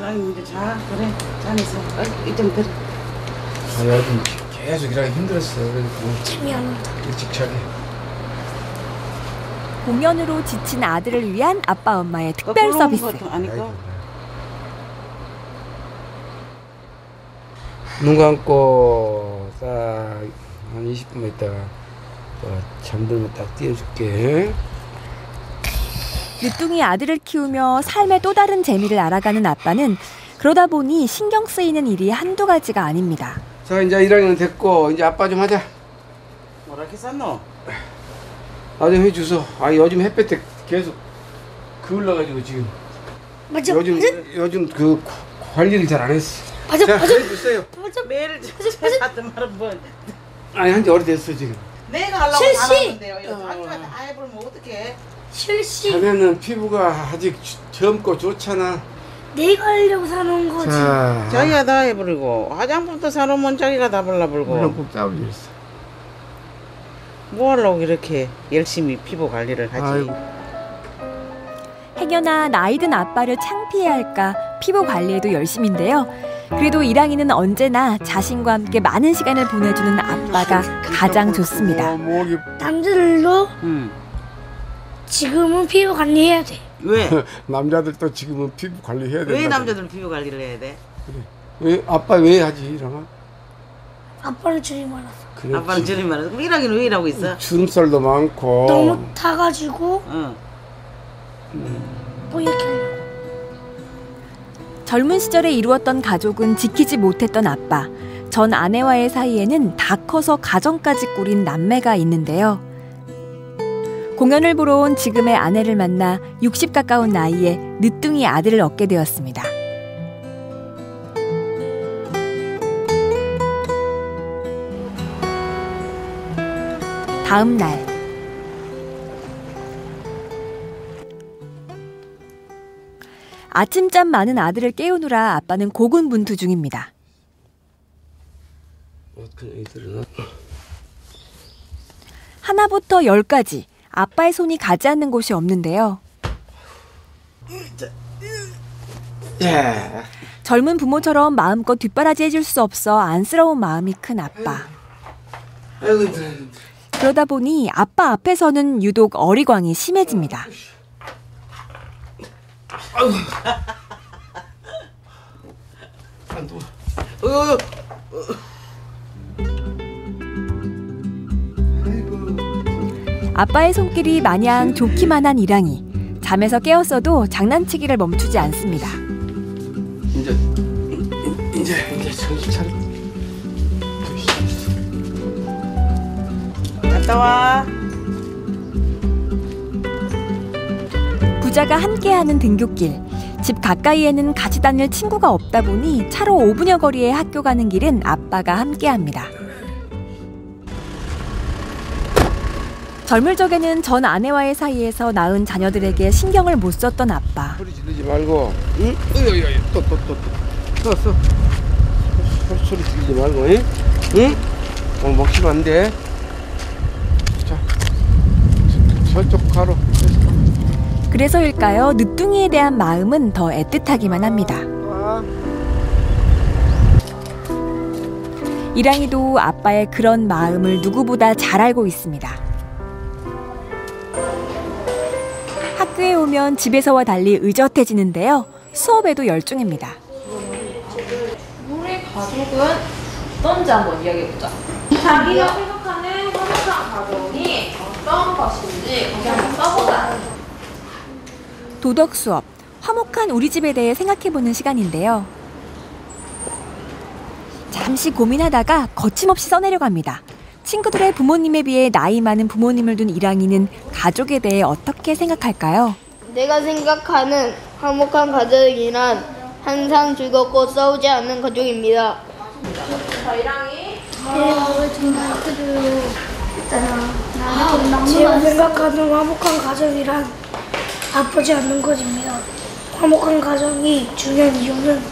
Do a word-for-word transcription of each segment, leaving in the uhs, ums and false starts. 이랑이 이제 자, 그래. 자면서. 어, 이쯤 그래. 아, 요즘 계속 일하기 힘들었어요. 그래서 미안합니다. 일찍 자게. 공연으로 지친 아들을 위한 아빠 엄마의 특별 어, 서비스. 눈 감고 딱 한 이십 분 있다가 잠들면 딱 띄워줄게. 늦둥이 아들을 키우며 삶의 또 다른 재미를 알아가는 아빠는 그러다 보니 신경 쓰이는 일이 한두 가지가 아닙니다. 자, 이제 일하기는 됐고 이제 아빠 좀 하자. 뭐라 했었노? 나 좀 해주소. 아, 요즘 햇볕에 계속 그을러가지고 지금. 맞아. 요즘 맞아. 요즘 그 관리를 잘 안 했어. 맞아. 자, 맞아. 해주세요. 맞아. 매일 하던 말은 뭐? 아니, 한지 오래됐어 지금. 내가 하려고 하는데요. 아빠한테 아예 불면 어떡해? 실시. 자네는 피부가 아직 젊고 좋잖아. 내가 하려고 사놓은 거지. 자. 자기가 다 해버리고 화장품도 사놓으면 자기가 다 발라버리고. 화장품 다 올렸어. 뭐 하려고 이렇게 열심히 피부 관리를 하지. 아이고. 행여나 나이든 아빠를 창피해 할까 피부 관리에도 열심인데요. 그래도 이랑이는 언제나 자신과 함께 많은 시간을 보내주는 아빠가 가장 좋습니다. 남들로? 응. 지금은 피부 관리해야 돼. 왜? 남자들도 지금은 피부 관리해야 돼. 왜 남자들은 피부 관리를 해야 돼? 그래. 왜 아빠 왜 하지 이랑아? 아빠는 주름 많아서. 그래, 아빠는 주름 많아서. 그럼 이랑이는 왜 일하고 있어? 주름살도 많고. 너무 타가지고. 응. 뭐 이렇게. 젊은 시절에 이루었던 가족은 지키지 못했던 아빠. 전 아내와의 사이에는 다 커서 가정까지 꾸린 남매가 있는데요. 공연을 보러 온 지금의 아내를 만나 육십 가까운 나이에 늦둥이 아들을 얻게 되었습니다. 다음 날. 아침잠 많은 아들을 깨우느라 아빠는 고군분투 중입니다. 하나부터 열까지. 아빠의 손이 가지 않는 곳이 없는데요. 젊은 부모처럼 마음껏 뒷바라지 해줄 수 없어 안쓰러운 마음이 큰 아빠. 그러다 보니 아빠 앞에서는 유독 어리광이 심해집니다. 아빠의 손길이 마냥 좋기만 한 이랑이. 잠에서 깨었어도 장난치기를 멈추지 않습니다. 이제 이제 이제 정신 차려. 갔다 와. 부자가 함께하는 등굣길. 집 가까이에는 같이 다닐 친구가 없다 보니 차로 오 분여 거리에 학교 가는 길은 아빠가 함께합니다. 젊을 적에는 전 아내와의 사이에서 낳은 자녀들에게 신경을 못 썼던 아빠. 소리 지르지 말고, 응? 또, 또, 또, 또, 또. 소리 지르지 말고, 응? 응? 오늘 먹히면 안 돼. 자, 저쪽 가로. 그래서일까요? 늦둥이에 대한 마음은 더 애틋하기만 합니다. 이랑이도 아빠의 그런 마음을 누구보다 잘 알고 있습니다. 학교에 오면 집에서와 달리 의젓해지는데요. 수업에도 열중입니다. 물의 가족은 어떤지 한번 이야기해보자. 자기가 생각하는 화목한 가정이 어떤 것인지 거기 한번 써보자. 도덕 수업, 화목한 우리 집에 대해 생각해보는 시간인데요. 잠시 고민하다가 거침없이 써내려갑니다. 친구들의 부모님에 비해 나이 많은 부모님을 둔 이랑이는 가족에 대해 어떻게 생각할까요? 내가 생각하는 화목한 가족이란 항상 즐겁고 싸우지 않는 가족입니다. 자, 이랑이. 내가 왜 전화를 했잖아. 제가 생각하는 화목한 가족이란 아프지 않는 것입니다. 화목한 가정이 중요한 이유는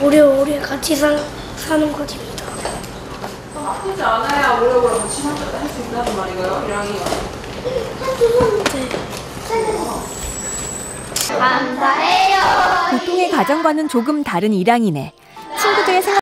오래오래 같이 사, 사는 것입니다. 아프지 않아야 오래오래 같이 할 수 있다는 말이에요, 이랑이가. 네. 감사해요. 보통의 가정과는 조금 다른 이랑이네. 친구들의 생각